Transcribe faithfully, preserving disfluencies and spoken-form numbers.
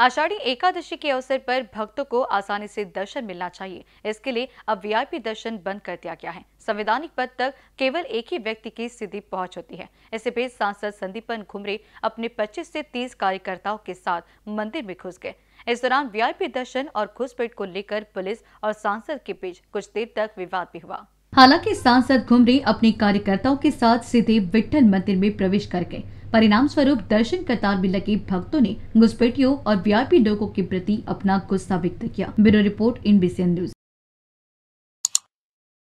आषाढ़ी एकादशी के अवसर पर भक्तों को आसानी से दर्शन मिलना चाहिए। इसके लिए अब वीआईपी दर्शन बंद कर दिया गया है। संवैधानिक पद तक केवल एक ही व्यक्ति की सीधी पहुंच होती है। इसी बीच सांसद संदीपन भुमरे अपने पच्चीस से तीस कार्यकर्ताओं के साथ मंदिर में घुस गए। इस दौरान वीआईपी दर्शन और घुसपैठ को लेकर पुलिस और सांसद के बीच कुछ देर तक विवाद भी हुआ। हालांकि सांसद भुमरे अपने कार्यकर्ताओं के साथ सीधे विट्ठल मंदिर में प्रवेश कर गए। परिणाम स्वरूप दर्शन कतार में लगे भक्तों ने घुसपैठियों और वीआईपी लोगों के प्रति अपना गुस्सा व्यक्त किया। Bureau report, NBC news.